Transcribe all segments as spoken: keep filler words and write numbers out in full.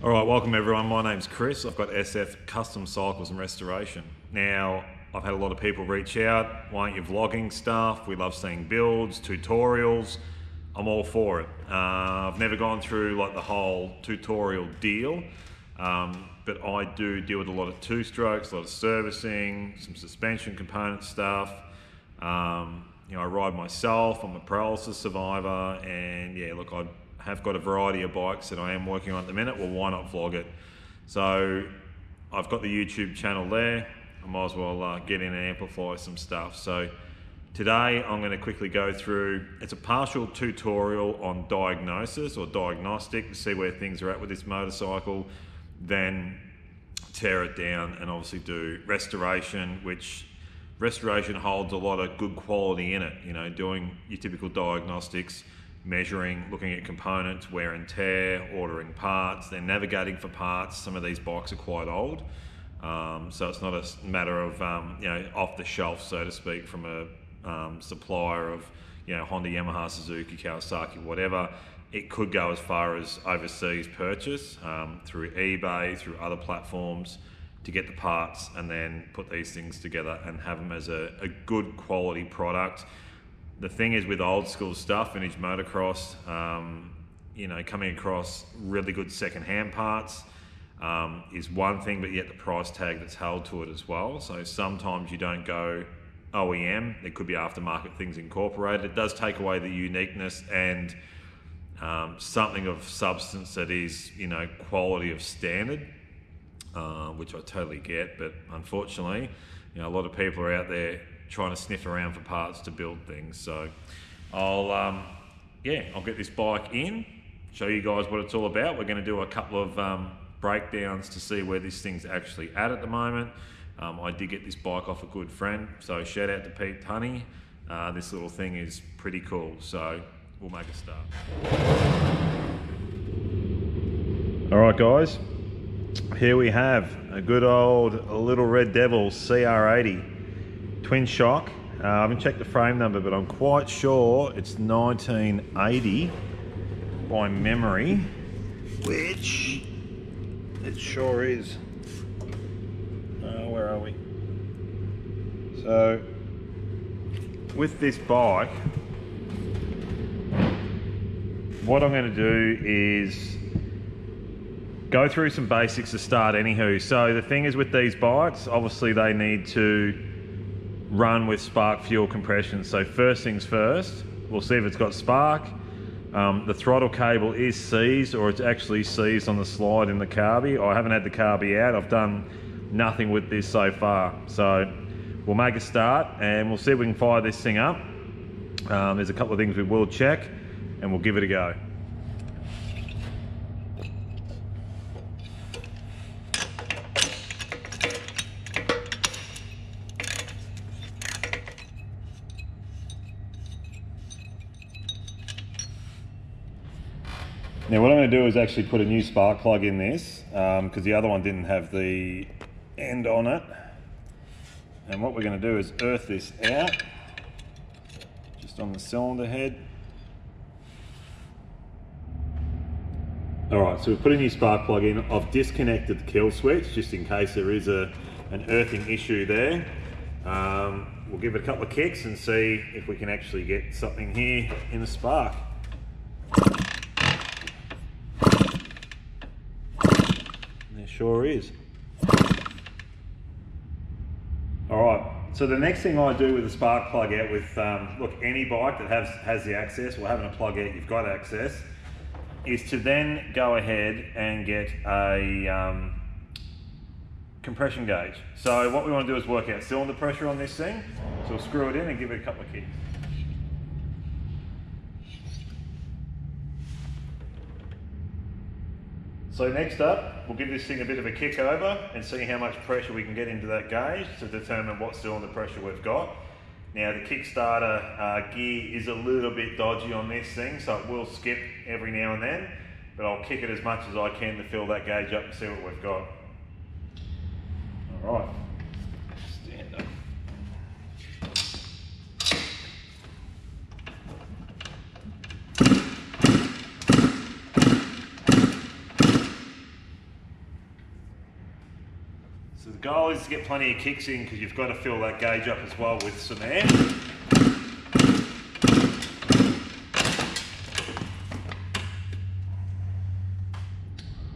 All right, welcome everyone. My name's Chris. I've got S F Custom Cycles and Restoration. Now, I've had a lot of people reach out, why aren't you vlogging stuff? We love seeing builds, tutorials. I'm all for it. Uh, I've never gone through like the whole tutorial deal, um, but I do deal with a lot of two strokes, a lot of servicing, some suspension component stuff. Um, you know, I ride myself, I'm a paralysis survivor, and yeah, look, I have got a variety of bikes that I am working on at the minute. Well, why not vlog it? So I've got the YouTube channel there. I might as well uh, get in and amplify some stuff. So today I'm going to quickly go through, it's a partial tutorial on diagnosis or diagnostic, to see where things are at with this motorcycle, then tear it down and obviously do restoration, which restoration holds a lot of good quality in it. You know, doing your typical diagnostics, measuring, looking at components, wear and tear, ordering parts, then navigating for parts. Some of these bikes are quite old, um, so it's not a matter of um, you know, off the shelf, so to speak, from a um, supplier of, you know, Honda, Yamaha, Suzuki, Kawasaki, whatever. It could go as far as overseas purchase, um, through eBay, through other platforms, to get the parts and then put these things together and have them as a, a good quality product. The thing is with old school stuff, vintage motocross, um, you know, coming across really good second-hand parts um, is one thing, but yet the price tag that's held to it as well. So sometimes you don't go O E M, there could be aftermarket things incorporated. It does take away the uniqueness and um, something of substance that is, you know, quality of standard, uh, which I totally get, but unfortunately, you know, a lot of people are out there trying to sniff around for parts to build things. So I'll um, yeah, I'll get this bike in, show you guys what it's all about. We're going to do a couple of um, breakdowns to see where this thing's actually at at the moment. um, I did get this bike off a good friend, so shout out to Pete Tunney. Uh, this little thing is pretty cool, so we'll make a start. All right guys, here we have a good old little Red Devil C R eighty twin shock. uh, I haven't checked the frame number, but I'm quite sure it's nineteen eighty by memory, which it sure is. Uh, where are we? So with this bike, what I'm going to do is go through some basics to start anywho. So the thing is with these bikes, obviously they need to run with spark fuel compression. So first things first, we'll see if it's got spark. Um, the throttle cable is seized, or it's actually seized on the slide in the carby. I haven't had the carby out, I've done nothing with this so far. So we'll make a start and we'll see if we can fire this thing up. Um, there's a couple of things we will check and we'll give it a go. Now what I'm going to do is actually put a new spark plug in this, because um, the other one didn't have the end on it. And what we're going to do is earth this out, just on the cylinder head. Alright, so we've put a new spark plug in. I've disconnected the kill switch, just in case there is a, an earthing issue there. Um, we'll give it a couple of kicks and see if we can actually get something here in the spark. Sure is. All right, so the next thing I do with the spark plug out with, um, look, any bike that has, has the access, or having a plug out, you've got access, is to then go ahead and get a um, compression gauge. So what we want to do is work out cylinder pressure on this thing. So we'll screw it in and give it a couple of kicks. So next up, we'll give this thing a bit of a kick over and see how much pressure we can get into that gauge to determine what cylinder pressure we've got. Now the Kickstarter uh, gear is a little bit dodgy on this thing, so it will skip every now and then, but I'll kick it as much as I can to fill that gauge up and see what we've got. All right, stand up. The goal is to get plenty of kicks in because you've got to fill that gauge up as well with some air.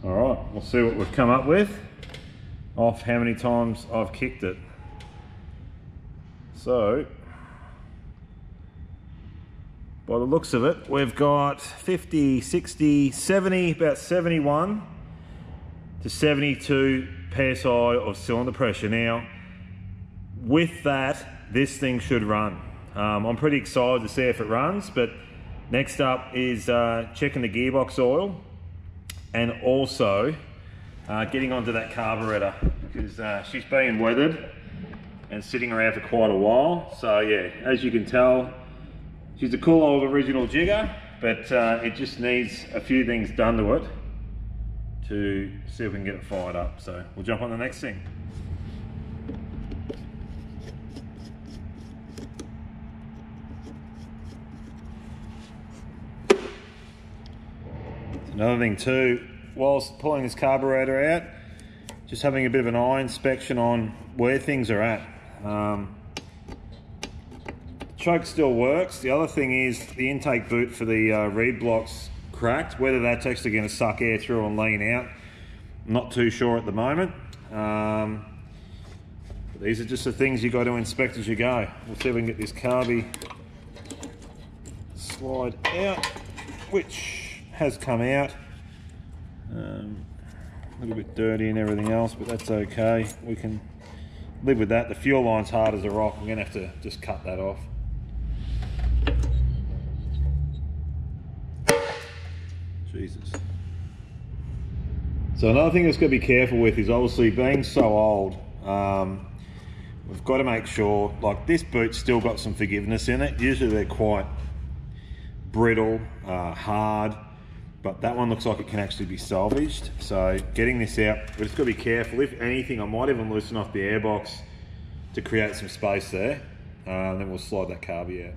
Alright, we'll see what we've come up with off how many times I've kicked it. So, by the looks of it, we've got fifty, sixty, seventy, about seventy-one to seventy-two P S I of cylinder pressure. Now, with that, this thing should run. Um, I'm pretty excited to see if it runs, but next up is uh, checking the gearbox oil and also uh, getting onto that carburetor because uh, she's been weathered and sitting around for quite a while. So yeah, as you can tell, she's a cool old original jigger, but uh, it just needs a few things done to it to see if we can get it fired up. So we'll jump on the next thing. Another thing too, whilst pulling this carburetor out, just having a bit of an eye inspection on where things are at. Um, choke still works. The other thing is the intake boot for the uh, reed block's cracked. Whether that's actually going to suck air through and lean out, I'm not too sure at the moment. Um, these are just the things you got to inspect as you go. We'll see if we can get this carby slide out, which has come out. Um, a little bit dirty and everything else, but that's okay. We can live with that. The fuel line's hard as a rock. We're going to have to just cut that off. Jesus. So another thing that's got to be careful with is obviously being so old, um, we've got to make sure, like this boot's still got some forgiveness in it. Usually they're quite brittle, uh, hard, but that one looks like it can actually be salvaged. So getting this out, we've just got to be careful. If anything, I might even loosen off the airbox to create some space there, uh, and then we'll slide that carby out.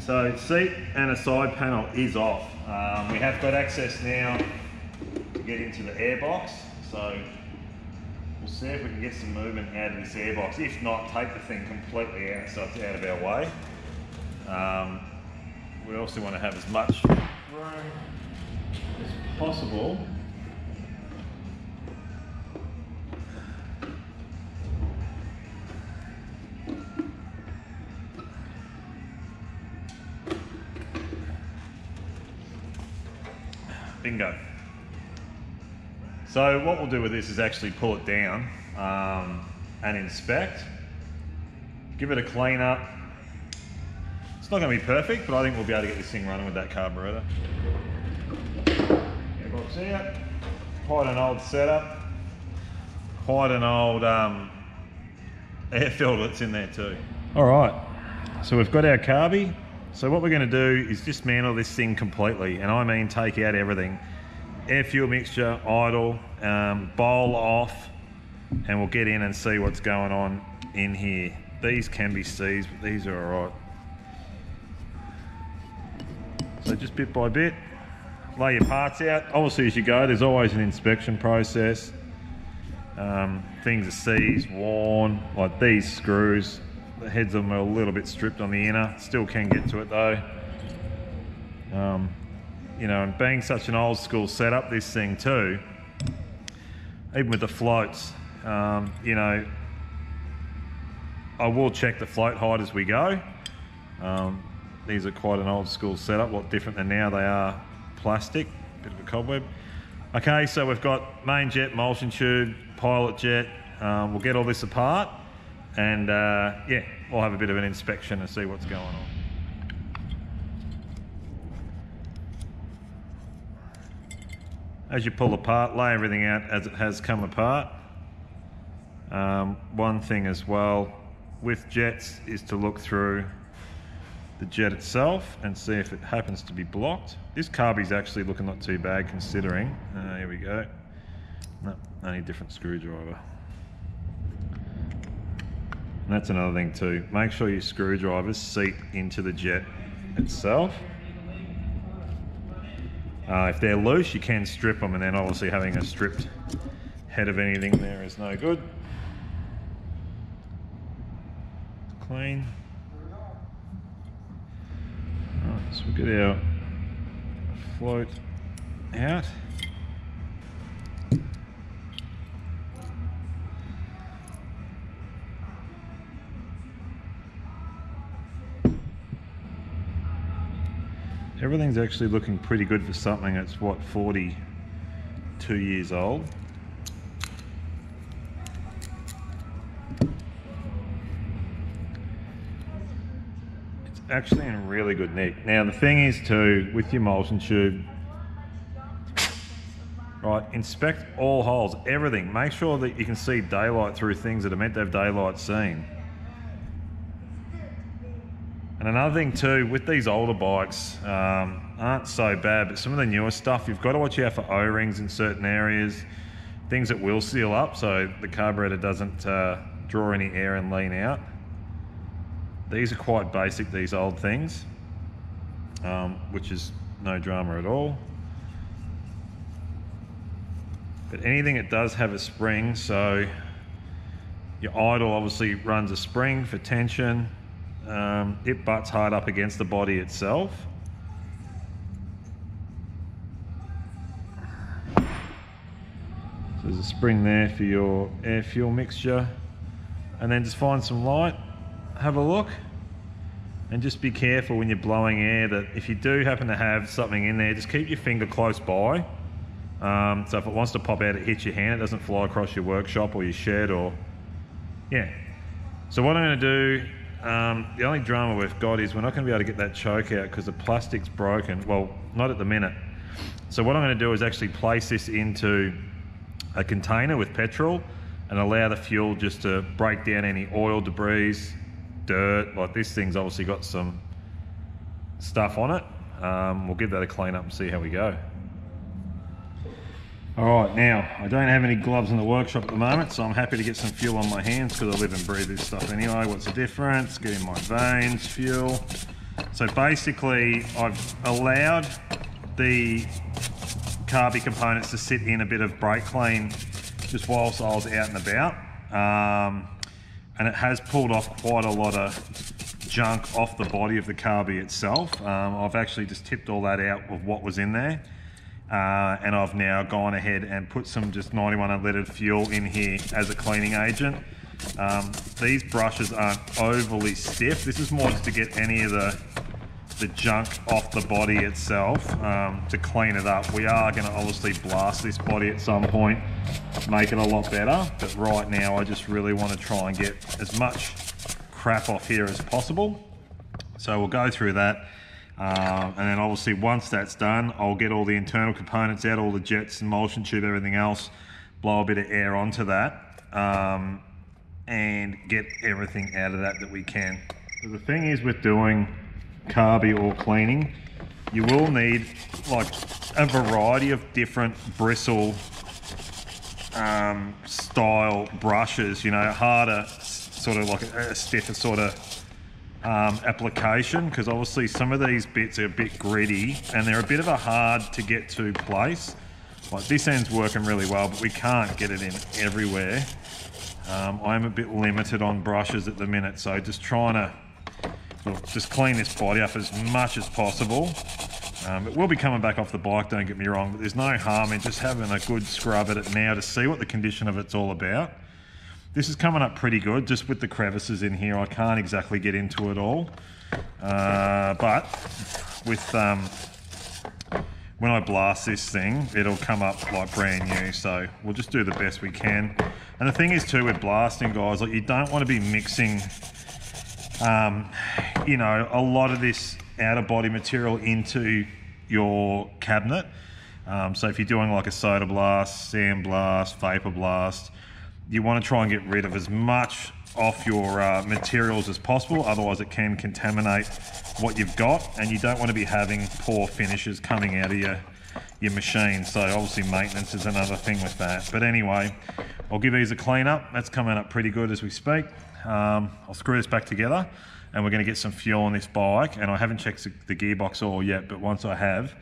So seat and a side panel is off. Um, we have got access now to get into the airbox, so we'll see if we can get some movement out of this airbox. If not, take the thing completely out so it's out of our way. Um, we also want to have as much room as possible . Bingo. So what we'll do with this is actually pull it down um, and inspect, give it a clean up. It's not going to be perfect, but I think we'll be able to get this thing running with that carburetor. Airbox out. Quite an old setup. Quite an old um, air filter that's in there too. All right. So we've got our carby. So what we're going to do is dismantle this thing completely, and I mean take out everything. Air fuel mixture, idle, um, bowl off, and we'll get in and see what's going on in here. These can be seized, but these are alright. So just bit by bit, lay your parts out. Obviously as you go, there's always an inspection process. Um, things are seized, worn, like these screws. The heads of them are a little bit stripped on the inner. Still can get to it though. Um, you know, and being such an old school setup, this thing too, even with the floats, um, you know, I will check the float height as we go. Um, these are quite an old school setup, a lot different than now. They are plastic, bit of a cobweb. Okay, so we've got main jet, emulsion tube, pilot jet. Um, we'll get all this apart. And uh, yeah, we'll have a bit of an inspection and see what's going on. As you pull apart, lay everything out as it has come apart. Um, one thing as well with jets is to look through the jet itself and see if it happens to be blocked. This carby's actually looking not too bad considering. Uh, here we go. No, only different screwdriver. And that's another thing too. Make sure your screwdrivers seat into the jet itself. Uh, if they're loose, you can strip them, and then obviously having a stripped head of anything there is no good. Clean. Alright, so we'll get our float out. Everything's actually looking pretty good for something that's, what, forty-two years old. It's actually in really good nick. Now the thing is too, with your molten tube, right, inspect all holes, everything. Make sure that you can see daylight through things that are meant to have daylight seen. And another thing too, with these older bikes, um, aren't so bad, but some of the newer stuff, you've got to watch out for O-rings in certain areas, things that will seal up so the carburetor doesn't uh, draw any air and lean out. These are quite basic, these old things, um, which is no drama at all. But anything that does have a spring, so your idle obviously runs a spring for tension. Um, it butts hard up against the body itself. So there's a spring there for your air fuel mixture, and then just find some light, have a look, and just be careful when you're blowing air that if you do happen to have something in there, just keep your finger close by, um, so if it wants to pop out, it hits your hand, it doesn't fly across your workshop or your shed or yeah. So what I'm going to do, Um, the only drama we've got is we're not going to be able to get that choke out because the plastic's broken. Well, not at the minute. So what I'm going to do is actually place this into a container with petrol and allow the fuel just to break down any oil, debris, dirt. Like this thing's obviously got some stuff on it. Um, we'll give that a clean up and see how we go. Alright, now I don't have any gloves in the workshop at the moment, so I'm happy to get some fuel on my hands because I live and breathe this stuff anyway. What's the difference? Get in my veins, fuel. So basically I've allowed the carby components to sit in a bit of brake clean just whilst I was out and about, um, and it has pulled off quite a lot of junk off the body of the carby itself. um, I've actually just tipped all that out with what was in there. Uh, and I've now gone ahead and put some just ninety-one unleaded fuel in here as a cleaning agent. Um, these brushes aren't overly stiff. This is more just to get any of the, the junk off the body itself, um, to clean it up. We are going to obviously blast this body at some point, make it a lot better. But right now I just really want to try and get as much crap off here as possible. So we'll go through that. Uh, and then obviously once that's done, I'll get all the internal components out, all the jets, emulsion tube, everything else, blow a bit of air onto that, um, and get everything out of that that we can. So the thing is with doing carby or cleaning, you will need like a variety of different bristle um, style brushes, you know, harder, sort of like a, a stiffer sort of Um, application, because obviously some of these bits are a bit gritty and they're a bit of a hard to get to place. Like this end's working really well, but we can't get it in everywhere. um, I'm a bit limited on brushes at the minute, so just trying to look, just clean this body up as much as possible. Um, it will be coming back off the bike, don't get me wrong, but there's no harm in just having a good scrub at it now to see what the condition of it's all about. This is coming up pretty good, just with the crevices in here. I can't exactly get into it all. Uh, but with um, when I blast this thing, it'll come up like brand new. So we'll just do the best we can. And the thing is too, with blasting, guys, like you don't want to be mixing, um, you know, a lot of this outer body material into your cabinet. Um, so if you're doing like a soda blast, sand blast, vapor blast, you want to try and get rid of as much off your uh, materials as possible, otherwise it can contaminate what you've got, and you don't want to be having poor finishes coming out of your your machine. So obviously maintenance is another thing with that. But anyway, I'll give these a clean up. That's coming up pretty good as we speak. um, I'll screw this back together and we're going to get some fuel on this bike, and I haven't checked the gearbox oil yet, but once I have,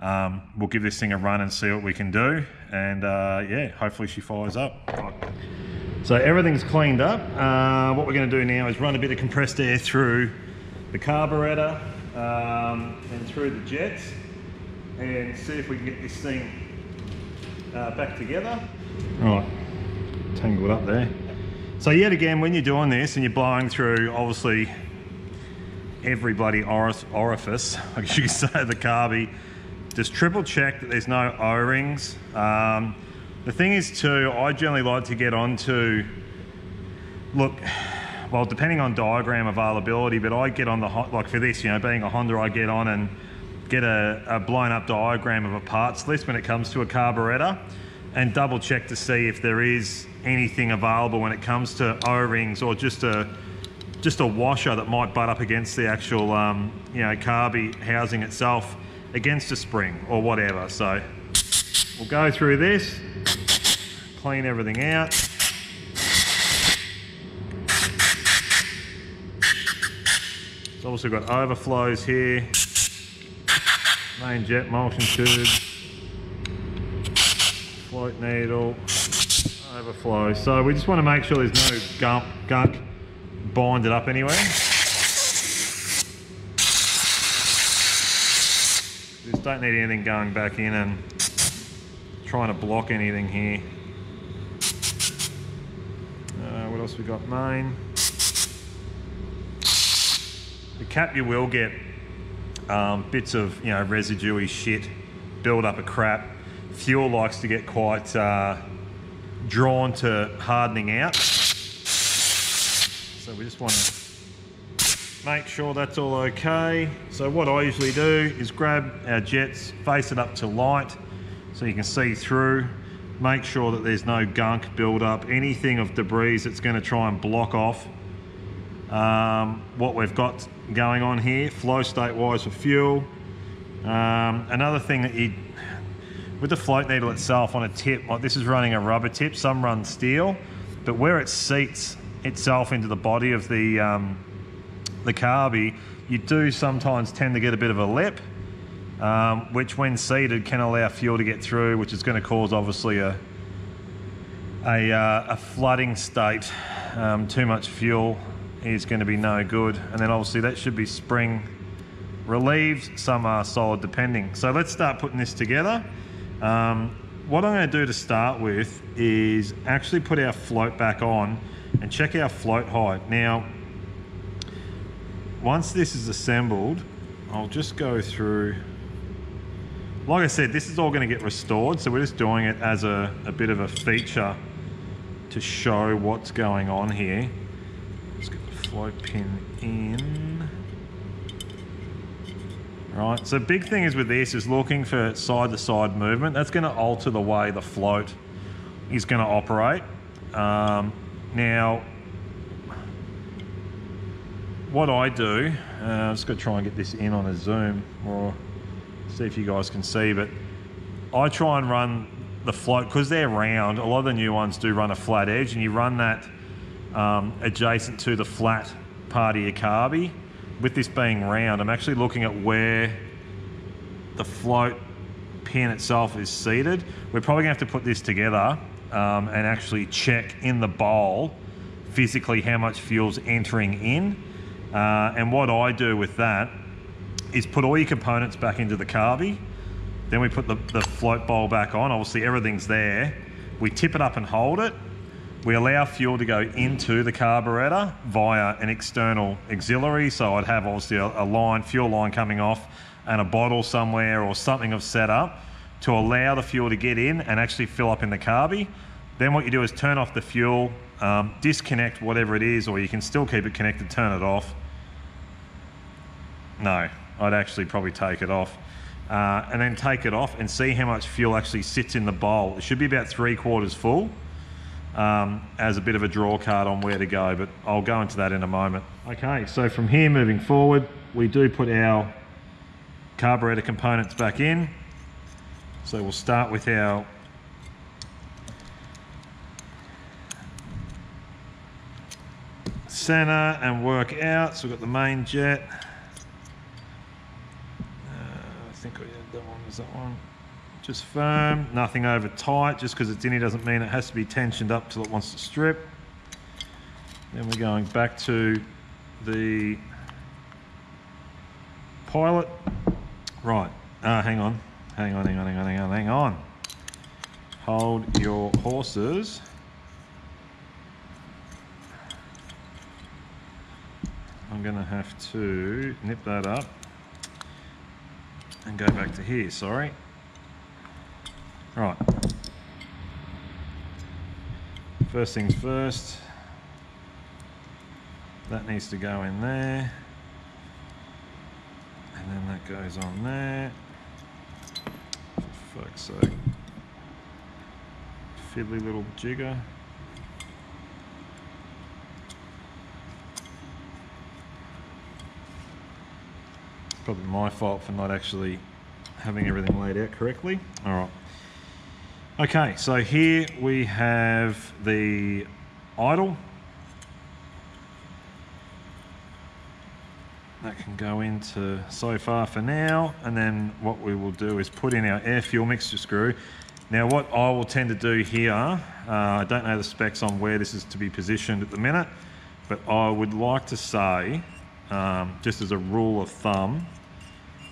um, we'll give this thing a run and see what we can do, and uh, yeah, hopefully she fires up. So everything's cleaned up. Uh, what we're going to do now is run a bit of compressed air through the carburetor um, and through the jets, and see if we can get this thing uh, back together. Right, tangled up there. So yet again, when you're doing this and you're blowing through, obviously, every bloody orifice, I guess you could say, the carby, just triple check that there's no O-rings. Um, The thing is too, I generally like to get onto, look, well, depending on diagram availability, but I get on the, like for this, you know, being a Honda, I get on and get a, a blown up diagram of a parts list when it comes to a carburetor, and double check to see if there is anything available when it comes to O-rings or just a, just a washer that might butt up against the actual, um, you know, carby housing itself against a spring or whatever. So we'll go through this, clean everything out. It's also got overflows here, main jet emulsion tube, float needle, overflow. So we just want to make sure there's no gunk, gunk binded up anywhere. Just don't need anything going back in and trying to block anything here. We got main. The cap, you will get um, bits of, you know, residuey shit, build up a crap. Fuel likes to get quite uh, drawn to hardening out. So we just want to make sure that's all okay. So what I usually do is grab our jets, face it up to light so you can see through. Make sure that there's no gunk build up, anything of debris that's going to try and block off um, what we've got going on here, flow state wise for fuel. Um, another thing that you, with the float needle itself on a tip, like this is running a rubber tip, some run steel, but where it seats itself into the body of the, um, the carby, you do sometimes tend to get a bit of a lip. Um, which when seated can allow fuel to get through, which is going to cause obviously a, a, uh, a flooding state. Um, too much fuel is going to be no good. And then obviously that should be spring relieved, some are solid depending. So let's start putting this together. Um, what I'm going to do to start with is actually put our float back on and check our float height. Now, once this is assembled, I'll just go through. Like I said, this is all going to get restored, so we're just doing it as a, a bit of a feature to show what's going on here. Just get the float pin in. Right, so big thing is with this is looking for side-to-side movement. That's going to alter the way the float is going to operate. Um, now, what I do, uh, I'm just going to try and get this in on a zoom or see if you guys can see, but I try and run the float, because they're round, a lot of the new ones do run a flat edge, and you run that um, adjacent to the flat part of your carby. With this being round, I'm actually looking at where the float pin itself is seated. We're probably going to have to put this together um, and actually check in the bowl physically how much fuel's entering in. Uh, and what I do with that is put all your components back into the carby, then we put the, the float bowl back on, obviously everything's there, we tip it up and hold it, we allow fuel to go into the carburetor via an external auxiliary, so I'd have obviously a, a line, fuel line coming off, and a bottle somewhere or something I've set up to allow the fuel to get in and actually fill up in the carby. Then what you do is turn off the fuel, um, disconnect whatever it is, or you can still keep it connected, turn it off. No, I'd actually probably take it off. Uh, and then take it off and see how much fuel actually sits in the bowl. It should be about three quarters full. um, as a bit of a draw card on where to go, but I'll go into that in a moment. Okay, so from here moving forward, we do put our carburetor components back in. So we'll start with our center and work out. So we've got the main jet. Uh, I think we had that one, is that one? Just firm, nothing over tight. Just because it's in here doesn't mean it has to be tensioned up till it wants to strip. Then we're going back to the pilot. Right, uh, hang on, hang on, hang on, hang on, hang on, hang on. Hold your horses. I'm gonna have to nip that up and go back to here, sorry. Right, first things first, that needs to go in there, and then that goes on there. For fuck's sake, fiddly little jigger. Probably my fault for not actually having everything laid out correctly. All right. Okay, so here we have the idle. That can go into so far for now. And then what we will do is put in our air fuel mixture screw. Now what I will tend to do here, uh, I don't know the specs on where this is to be positioned at the minute, but I would like to say, Um, just as a rule of thumb,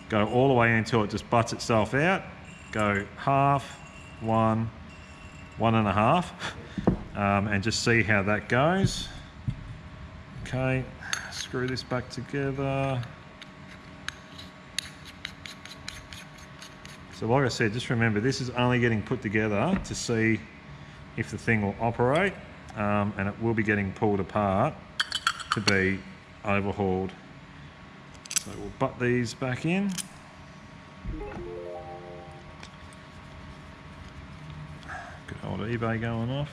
go all the way until it just butts itself out, go half, one, one and a half, um, and just see how that goes. Okay, screw this back together. So like I said, just remember this is only getting put together to see if the thing will operate, um, and it will be getting pulled apart to be overhauled. So we'll butt these back in. Good old eBay going off.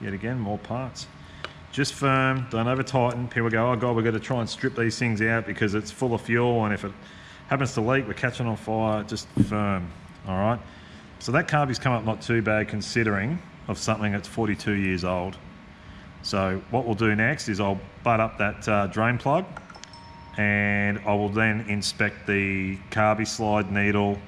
Yet again, more parts. Just firm, don't over tighten. People go, oh God, we've got to try and strip these things out because it's full of fuel, and if it happens to leak, we're catching on fire. Just firm, all right? So that carby's come up not too bad considering of something that's forty-two years old. So what we'll do next is I'll butt up that uh, drain plug, and I will then inspect the carby slide needle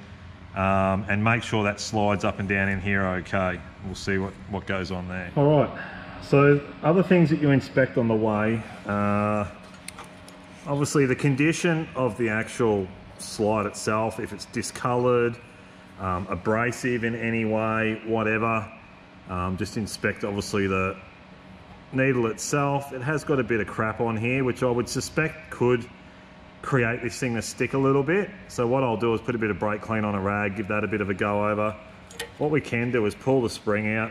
um, and make sure that slides up and down in here okay. We'll see what, what goes on there. All right, so other things that you inspect on the way, uh, obviously the condition of the actual slide itself, if it's discoloured, um, abrasive in any way, whatever, um, just inspect obviously the needle itself. It has got a bit of crap on here, which I would suspect could create this thing to stick a little bit. So what I'll do is put a bit of brake clean on a rag, give that a bit of a go over. What we can do is pull the spring out.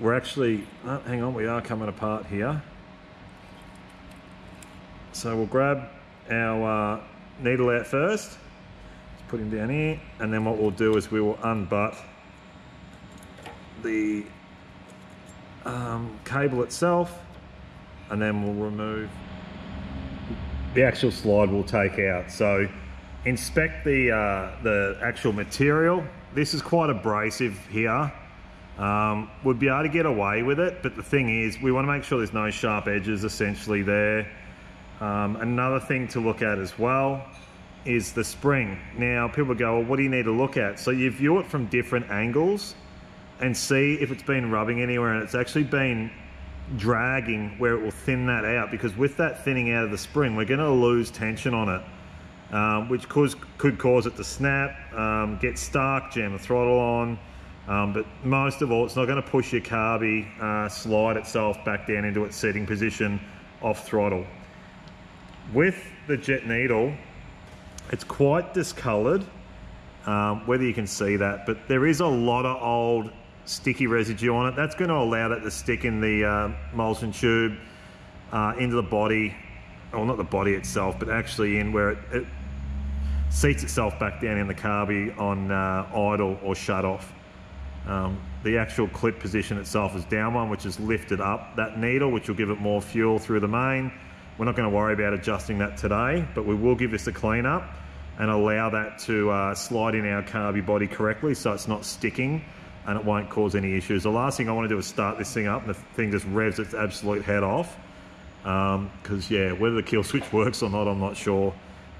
We're actually, oh, hang on, we are coming apart here. So we'll grab our uh, needle out first. Let's put him down here, and then what we'll do is we will unbutt the Um, cable itself, and then we'll remove the actual slide we'll take out. So inspect the uh, the actual material. This is quite abrasive here. Um, we'd be able to get away with it, but the thing is we want to make sure there's no sharp edges essentially there. Um, another thing to look at as well is the spring. Now people go, well, what do you need to look at? So you view it from different angles and see if it's been rubbing anywhere, and it's actually been dragging where it will thin that out, because with that thinning out of the spring we're going to lose tension on it, um, which cause, could cause it to snap, um, get stuck, jam the throttle on, um, but most of all it's not going to push your carby uh, slide itself back down into its seating position off throttle. With the jet needle it's quite discoloured, um, whether you can see that, but there is a lot of old sticky residue on it. That's going to allow that to stick in the uh, emulsion tube, uh, into the body, well, not the body itself, but actually in where it, it seats itself back down in the carby on uh, idle or shut off. Um, the actual clip position itself is down one, which is lifted up that needle, which will give it more fuel through the main. We're not going to worry about adjusting that today, but we will give this a clean up and allow that to uh, slide in our carby body correctly so it's not sticking and it won't cause any issues. The last thing I want to do is start this thing up and the thing just revs its absolute head off. Because, um, yeah, whether the kill switch works or not, I'm not sure.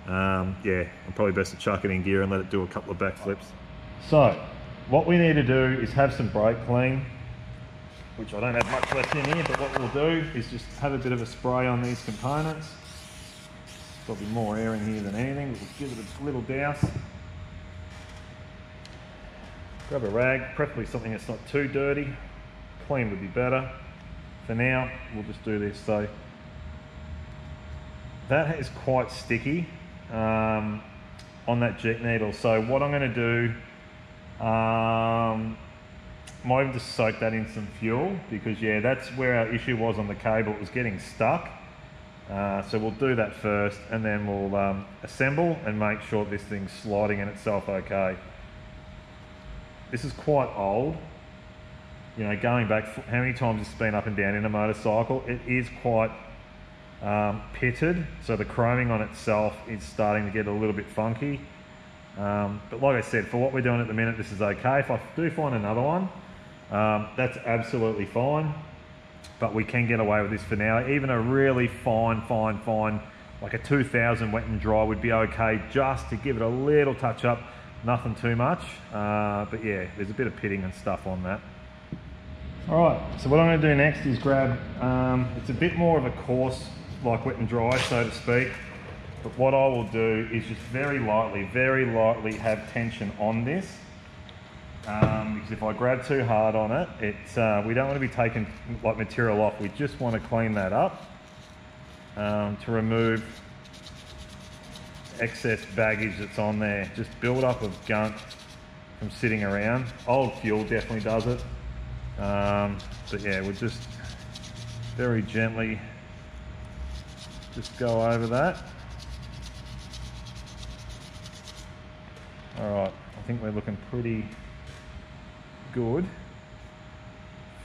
Um, yeah, I'm probably best to chuck it in gear and let it do a couple of backflips. So, what we need to do is have some brake clean, which I don't have much left in here, but what we'll do is just have a bit of a spray on these components. Probably more air in here than anything. We'll give it a little douse. Grab a rag, preferably something that's not too dirty. Clean would be better. For now, we'll just do this. So that is quite sticky um, on that jet needle. So what I'm going to do, um, might just soak that in some fuel, because yeah, that's where our issue was on the cable. It was getting stuck. Uh, so we'll do that first, and then we'll um, assemble and make sure this thing's sliding in itself okay. This is quite old. You know, going back, how many times it's been up and down in a motorcycle, it is quite um, pitted. So the chroming on itself is starting to get a little bit funky. Um, but like I said, for what we're doing at the minute, this is okay. If I do find another one, um, that's absolutely fine. But we can get away with this for now. Even a really fine, fine, fine, like a two thousand wet and dry would be okay, just to give it a little touch up. Nothing too much, uh, but yeah, there's a bit of pitting and stuff on that. All right, so what I'm going to do next is grab, um, it's a bit more of a coarse, like wet and dry, so to speak. But what I will do is just very lightly, very lightly have tension on this. Um, because if I grab too hard on it, it uh, we don't want to be taking like material off. We just want to clean that up um, to remove excess baggage that's on there. Just build up of gunk from sitting around. Old fuel definitely does it. Um, but yeah, we'll just very gently just go over that. Alright, I think we're looking pretty good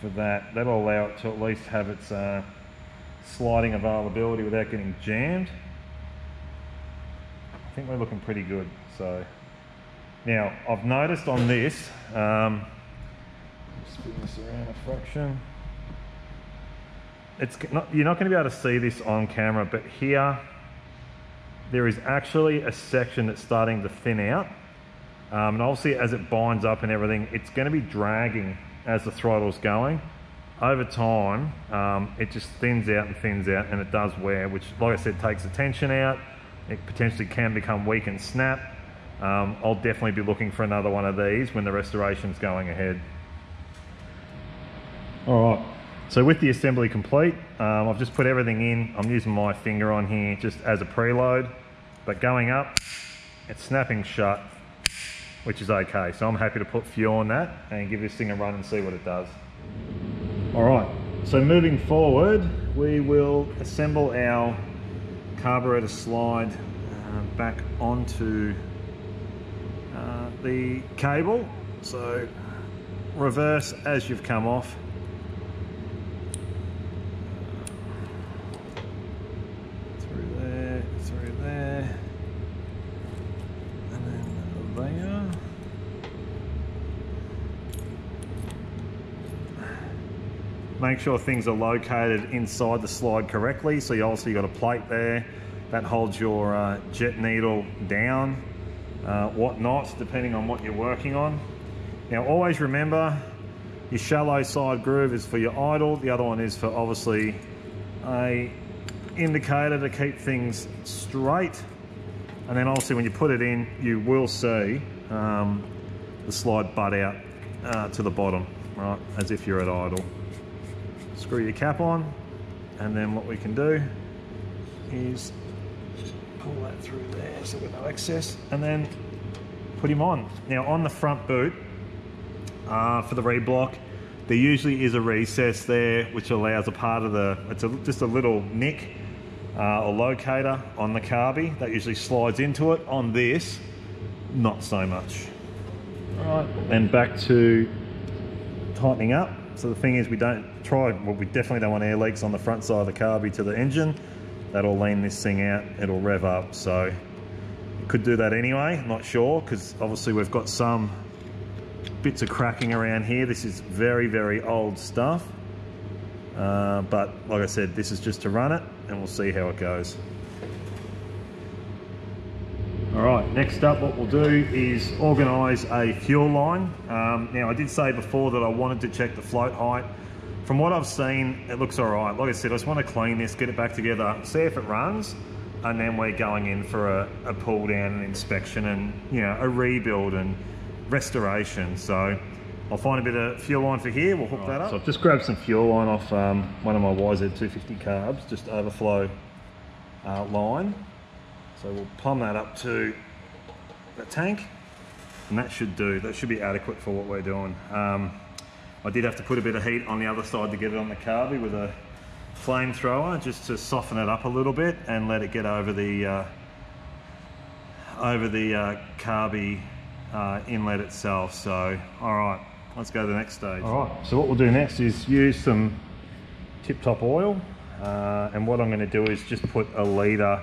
for that. That'll allow it to at least have its uh, sliding availability without getting jammed. I think we're looking pretty good. So now I've noticed on this, um, spin this around a fraction. It's not, you're not going to be able to see this on camera, but here there is actually a section that's starting to thin out, um, and obviously as it binds up and everything, it's going to be dragging as the throttle's going. Over time, um, it just thins out and thins out, and it does wear, which, like I said, takes the tension out. It potentially can become weak and snap. Um, I'll definitely be looking for another one of these when the restoration's going ahead. All right, so with the assembly complete, um, I've just put everything in. I'm using my finger on here just as a preload, but going up, it's snapping shut, which is okay. So I'm happy to put fuel on that and give this thing a run and see what it does. All right, so moving forward, we will assemble our carburetor slide uh, back onto uh, the cable. So reverse as you've come off. Make sure things are located inside the slide correctly. So you obviously got a plate there that holds your uh, jet needle down, uh, whatnot, depending on what you're working on. Now always remember, your shallow side groove is for your idle. The other one is for obviously a indicator to keep things straight. And then obviously when you put it in, you will see um, the slide butt out uh, to the bottom, right? As if you're at idle. Screw your cap on, and then what we can do is pull that through there so we've got no excess, and then put him on. Now on the front boot, uh, for the reblock, there usually is a recess there which allows a part of the, it's a, just a little nick uh, or locator on the carby that usually slides into it. On this, not so much. All right, then back to tightening up. So the thing is, we don't try, well, we definitely don't want air leaks on the front side of the carby to the engine. That'll lean this thing out, it'll rev up. So could do that anyway, not sure, because obviously we've got some bits of cracking around here. This is very, very old stuff. Uh, but like I said, this is just to run it and we'll see how it goes. All right, next up what we'll do is organize a fuel line. Um, now I did say before that I wanted to check the float height. From what I've seen, it looks all right. Like I said, I just want to clean this, get it back together, see if it runs, and then we're going in for a, a pull down and inspection and, you know, a rebuild and restoration. So I'll find a bit of fuel line for here, we'll hook right, that up. So I've just grabbed some fuel line off um, one of my Y Z two fifty carbs, just overflow uh, line. So we'll plumb that up to the tank and that should do, that should be adequate for what we're doing. Um, I did have to put a bit of heat on the other side to get it on the carby with a flamethrower just to soften it up a little bit and let it get over the uh, over the uh, carby uh, inlet itself. So all right, let's go to the next stage. All right, so what we'll do next is use some tip-top oil uh, and what I'm going to do is just put a litre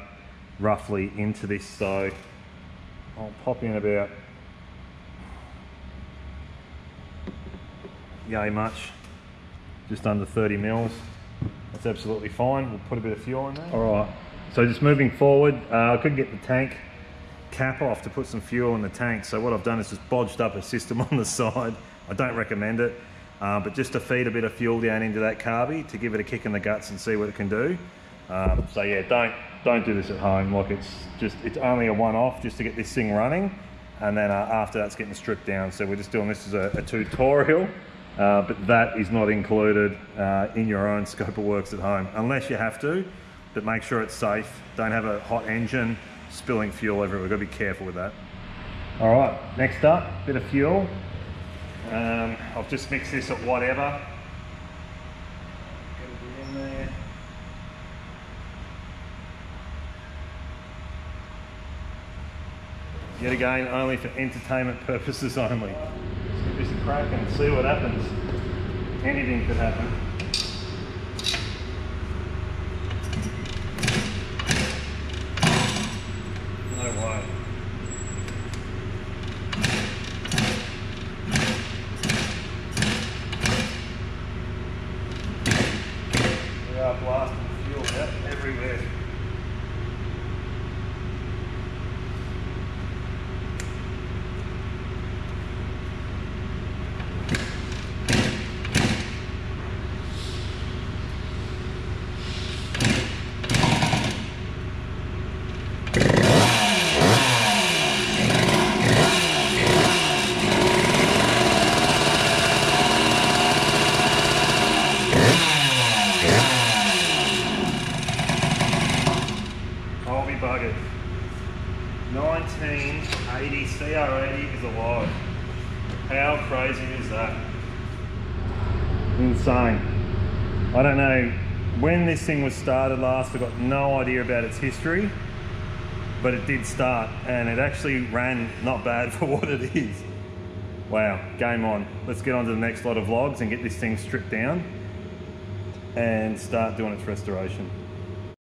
roughly into this. So I'll pop in about yay much, just under thirty mils. That's absolutely fine. We'll put a bit of fuel in there. All right, so just moving forward, uh, I couldn't get the tank cap off to put some fuel in the tank, so what I've done is just bodged up a system on the side. I don't recommend it, uh, but just to feed a bit of fuel down into that carby to give it a kick in the guts and see what it can do. Um, so yeah, don't don't do this at home. Like, it's just, it's only a one-off just to get this thing running, and then uh, after that's getting stripped down. So we're just doing this as a, a tutorial. Uh, but that is not included uh, in your own scope of works at home, unless you have to, but make sure it's safe. Don't have a hot engine spilling fuel everywhere. We've got to be careful with that. All right, next up, bit of fuel. Um, I've just mixed this at whatever. Get it in there. Yet again, only for entertainment purposes only. Just crack and see what happens. Anything could happen. No way. We are blasting fuel out everywhere. nineteen eighty C R eighty is alive. How crazy is that? Insane. I don't know when this thing was started last. I've got no idea about its history, but it did start and it actually ran not bad for what it is. Wow, game on. Let's get on to the next lot of vlogs and get this thing stripped down and start doing its restoration.